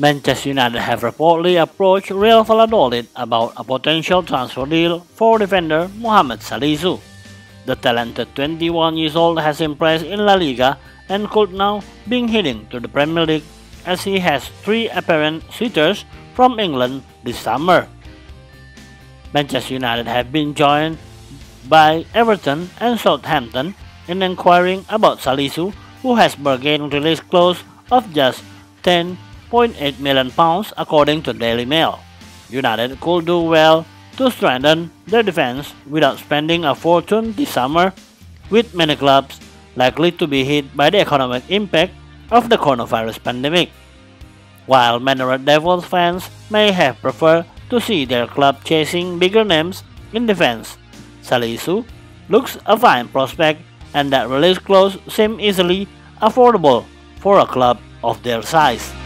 Manchester United have reportedly approached Real Valladolid about a potential transfer deal for defender Mohammed Salisu. The talented 21 years old has impressed in La Liga and could now be heading to the Premier League, as he has 3 apparent suitors from England this summer. Manchester United have been joined by Everton and Southampton in inquiring about Salisu, who has bargained release clause of just £10.8 million according to Daily Mail. United could do well to strengthen their defense without spending a fortune this summer, with many clubs likely to be hit by the economic impact of the coronavirus pandemic. While many Red Devils fans may have preferred to see their club chasing bigger names in defense, Salisu looks a fine prospect, and that release clause seems easily affordable for a club of their size.